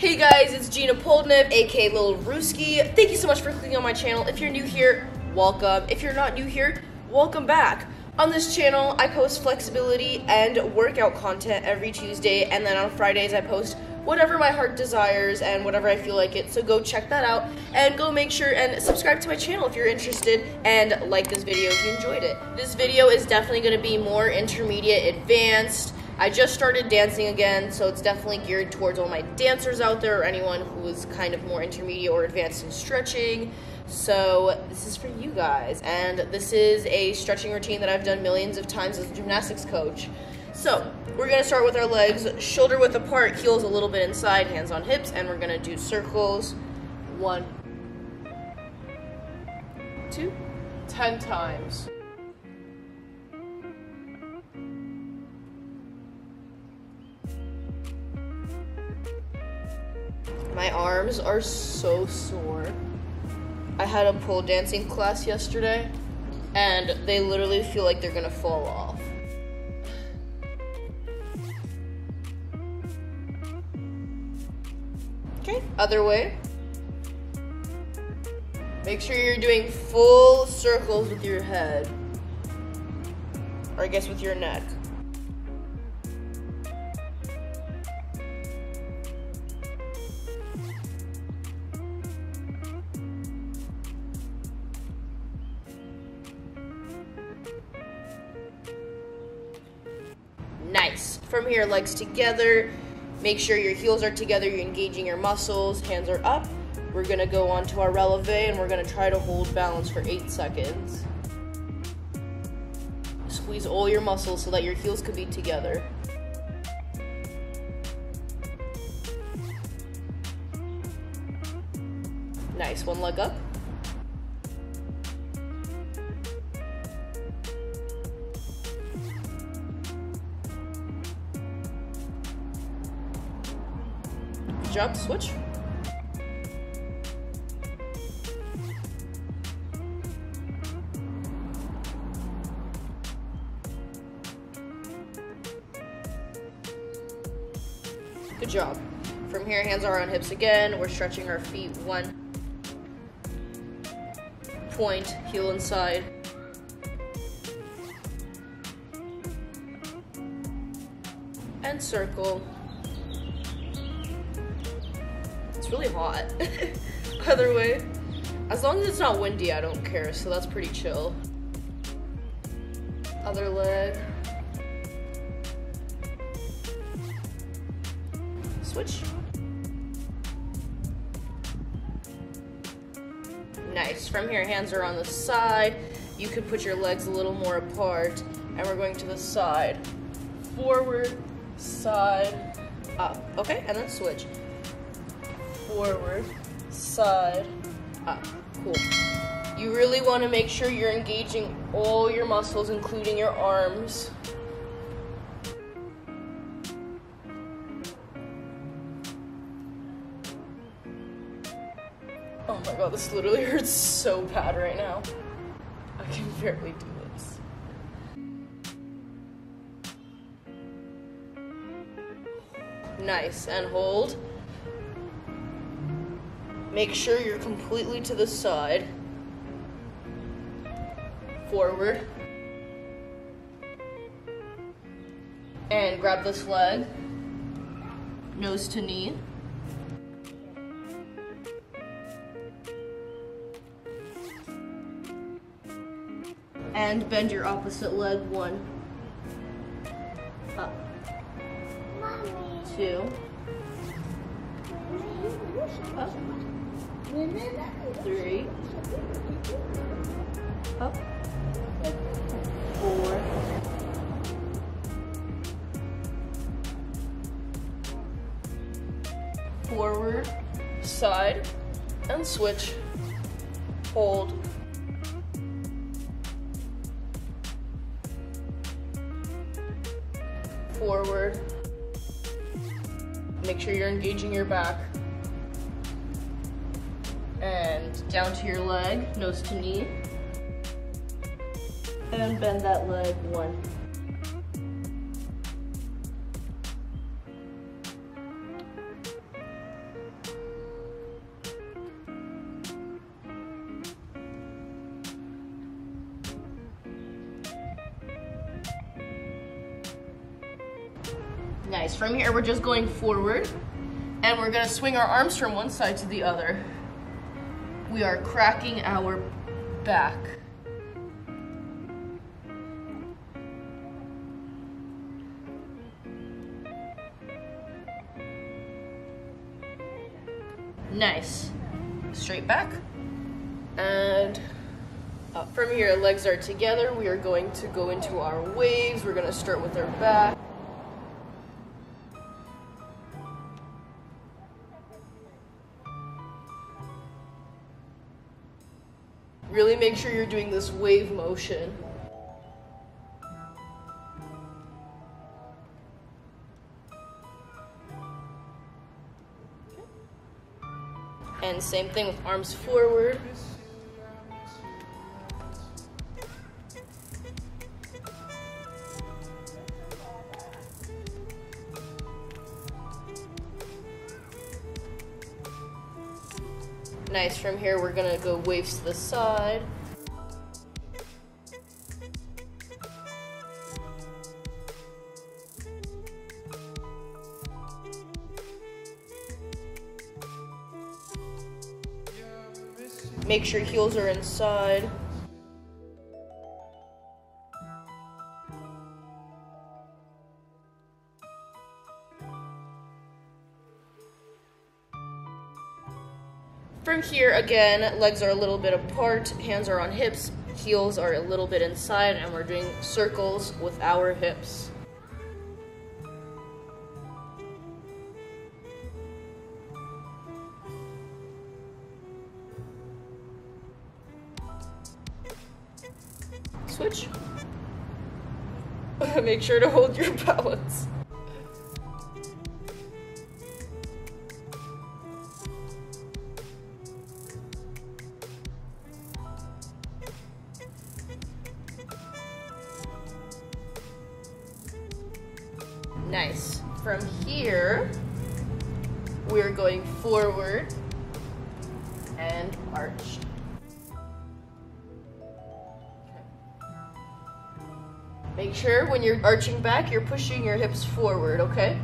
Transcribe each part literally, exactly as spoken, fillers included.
Hey guys, it's Geena Poldnev, aka Lil Ruski. Thank you so much for clicking on my channel. If you're new here, welcome. If you're not new here, welcome back. On this channel, I post flexibility and workout content every Tuesday, and then on Fridays I post whatever my heart desires and whatever I feel like it. So go check that out and go make sure and subscribe to my channel if you're interested, and like this video if you enjoyed it. This video is definitely going to be more intermediate advanced. I just started dancing again, so it's definitely geared towards all my dancers out there or anyone who is kind of more intermediate or advanced in stretching. So this is for you guys, and this is a stretching routine that I've done millions of times as a gymnastics coach. So we're gonna start with our legs shoulder width apart, heels a little bit inside, hands on hips, and we're gonna do circles. One, two, ten times. My arms are so sore. I had a pole dancing class yesterday, and they literally feel like they're gonna fall off. Okay, other way. Make sure you're doing full circles with your head, or I guess with your neck. Nice. From here, legs together. Make sure your heels are together, you're engaging your muscles, hands are up. We're gonna go on to our releve, and we're gonna try to hold balance for eight seconds. Squeeze all your muscles so that your heels could be together. Nice, one leg up. Jump, switch. Good job. From here, hands are on hips again. We're stretching our feet. One, point, heel inside. And circle. Really hot. Either way, as long as it's not windy, I don't care, so that's pretty chill. Other leg. Switch. Nice. From here, hands are on the side. You could put your legs a little more apart, and we're going to the side. Forward, side, up. Okay, and then switch. Forward, side, up. Cool. You really want to make sure you're engaging all your muscles, including your arms. Oh my god, this literally hurts so bad right now. I can barely do this. Nice, and hold. Make sure you're completely to the side. Forward. And grab this leg. Nose to knee. And bend your opposite leg. One. Up. Mommy. Two. Up. Three. Up. Four. Forward, side, and switch. Hold. Forward. Make sure you're engaging your back. And down to your leg, nose to knee. And bend that leg, one. Nice. From here, we're just going forward, and we're gonna swing our arms from one side to the other. We are cracking our back. Nice. Straight back. And up from here, legs are together. We are going to go into our waves. We're gonna start with our back. Really make sure you're doing this wave motion. And same thing with arms forward. Nice, from here we're gonna go waves to the side. Make sure heels are inside. From here, again, legs are a little bit apart, hands are on hips, heels are a little bit inside, and we're doing circles with our hips. Switch. Make sure to hold your balance. Nice. From here, we're going forward and arch. Make sure when you're arching back, you're pushing your hips forward, okay?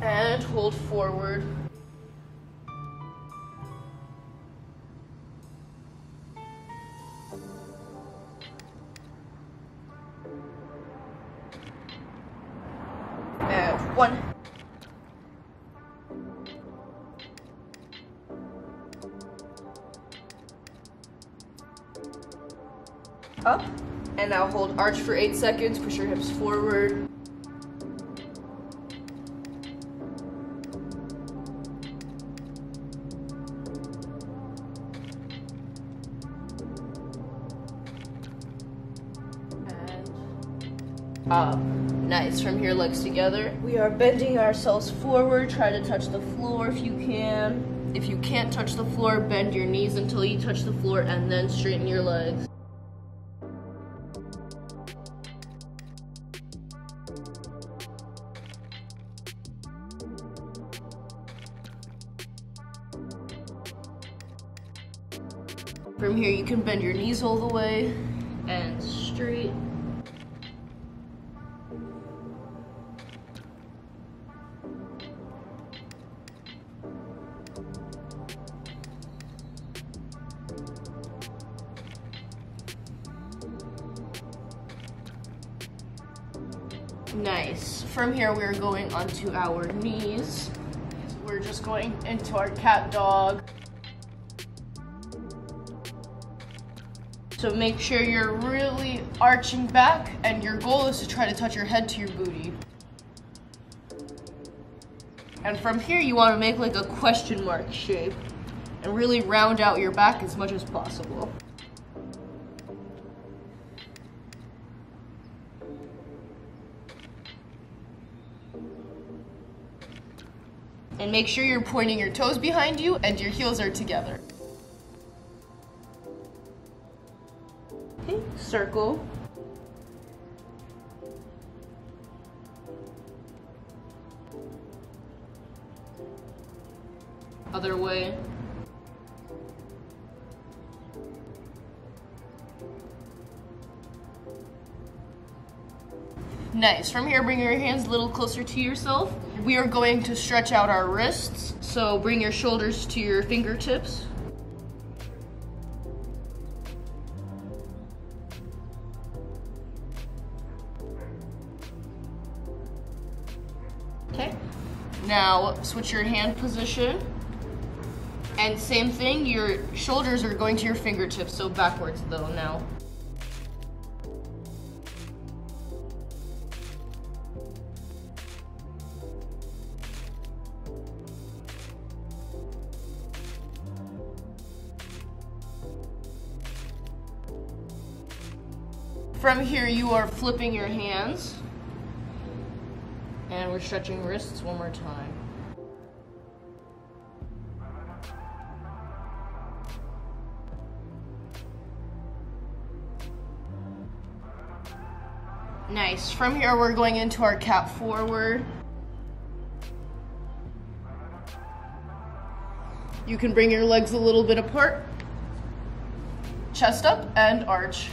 And hold forward. One. Up, and now hold arch for eight seconds, push your hips forward. And up. Nice, from here, legs together. We are bending ourselves forward, try to touch the floor if you can. If you can't touch the floor, bend your knees until you touch the floor and then straighten your legs. From here, you can bend your knees all the way and straight. Nice. From here, we're going onto our knees. So we're just going into our cat dog. So make sure you're really arching back, and your goal is to try to touch your head to your booty. And from here, you want to make like a question mark shape and really round out your back as much as possible. And make sure you're pointing your toes behind you and your heels are together. Okay, circle. other way. Nice. From here, bring your hands a little closer to yourself. We are going to stretch out our wrists, so bring your shoulders to your fingertips. Okay. Now, switch your hand position. And same thing, your shoulders are going to your fingertips, so backwards though now. From here, you are flipping your hands. And we're stretching wrists one more time. Nice. From here, we're going into our cat forward. You can bring your legs a little bit apart. Chest up and arch.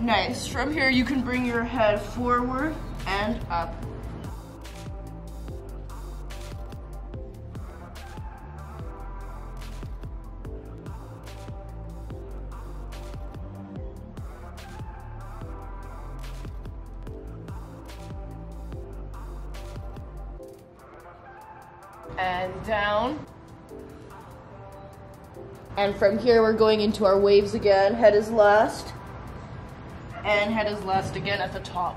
Nice. From here, you can bring your head forward and up. And down. And from here, we're going into our waves again. Head is last. And head is last again at the top.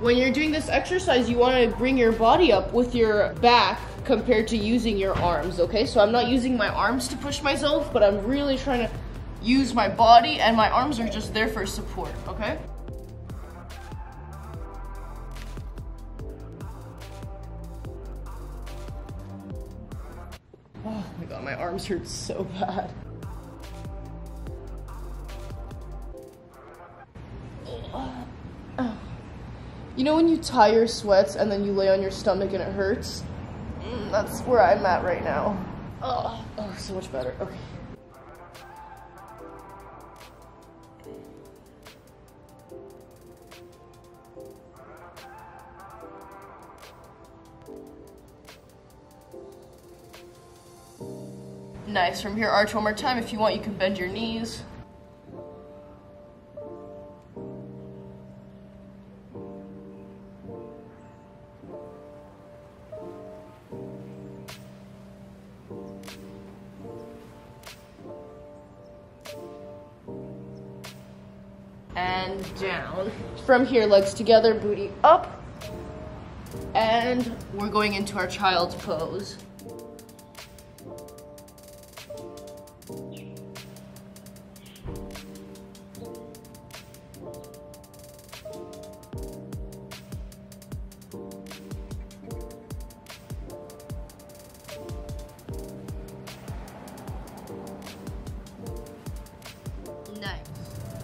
When you're doing this exercise, you want to bring your body up with your back compared to using your arms, okay? So I'm not using my arms to push myself, but I'm really trying to use my body, and my arms are just there for support, okay? Oh my God, my arms hurt so bad. You know when you tie your sweats and then you lay on your stomach and it hurts? Mm, that's where I'm at right now. Oh, oh, so much better. Okay. Nice. From here, arch one more time. If you want, you can bend your knees. And down. From here, legs together, booty up. And we're going into our child's pose.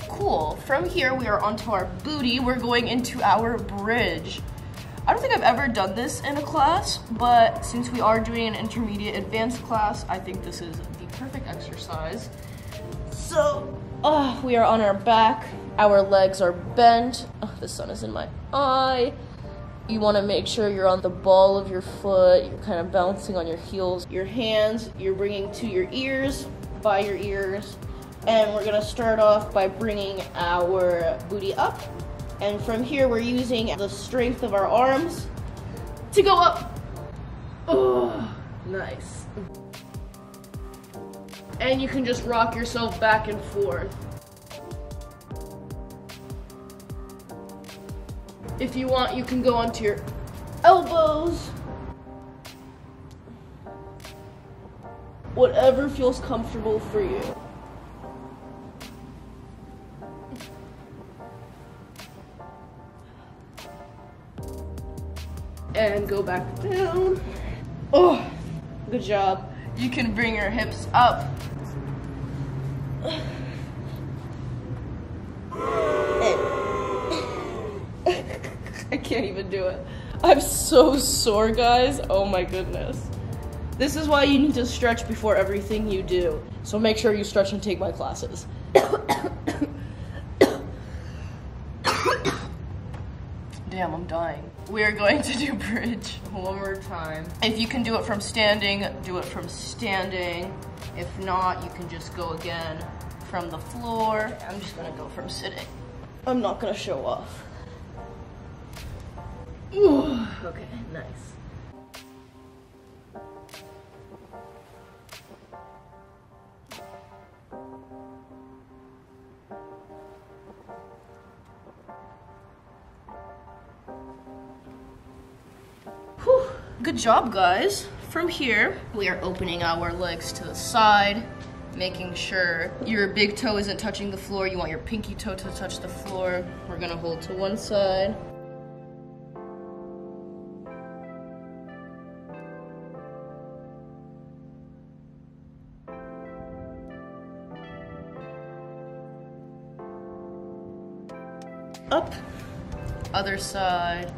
Cool. From here, we are onto our booty. We're going into our bridge. I don't think I've ever done this in a class, but since we are doing an intermediate advanced class, I think this is the perfect exercise. So, oh, we are on our back. Our legs are bent. Oh, the sun is in my eye. You want to make sure you're on the ball of your foot. You're kind of bouncing on your heels. Your hands, you're bringing to your ears, by your ears. And we're gonna start off by bringing our booty up. And from here, we're using the strength of our arms to go up. Oh, nice. And you can just rock yourself back and forth. If you want, you can go onto your elbows. Whatever feels comfortable for you. And then go back down. Oh, good job. You can bring your hips up. I can't even do it. I'm so sore, guys. Oh my goodness. This is why you need to stretch before everything you do. So make sure you stretch and take my classes. Damn, I'm dying. We are going to do bridge one more time. If you can do it from standing, do it from standing. If not, you can just go again from the floor. I'm just gonna go from sitting. I'm not gonna show off. Ooh, okay, nice. Good job, guys. From here, we are opening our legs to the side, making sure your big toe isn't touching the floor. You want your pinky toe to touch the floor. We're gonna hold to one side. Up, other side.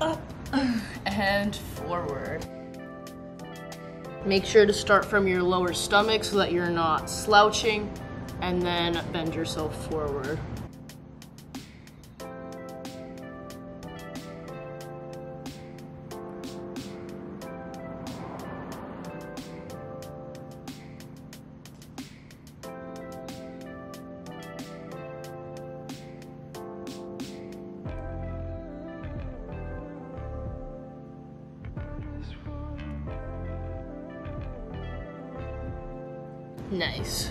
Up and forward. Make sure to start from your lower stomach so that you're not slouching, and then bend yourself forward. Nice.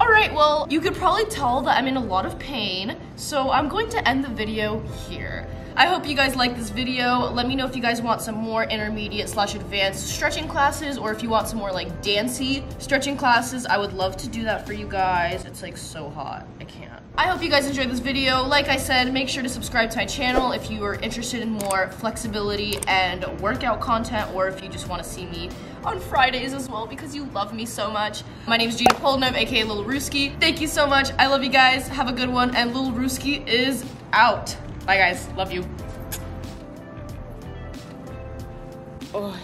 All right, well, you could probably tell that I'm in a lot of pain, so I'm going to end the video here. I hope you guys like this video. Let me know if you guys want some more intermediate slash advanced stretching classes, or if you want some more like dancey stretching classes. I would love to do that for you guys. It's like so hot, I can't. I hope you guys enjoyed this video. Like I said, make sure to subscribe to my channel if you are interested in more flexibility and workout content, or if you just want to see me on Fridays as well because you love me so much. My name is Geena Poldnev, aka Lil Ruski. Thank you so much. I love you guys. Have a good one, and Lil Ruski is out. Bye guys. Love you. Oh.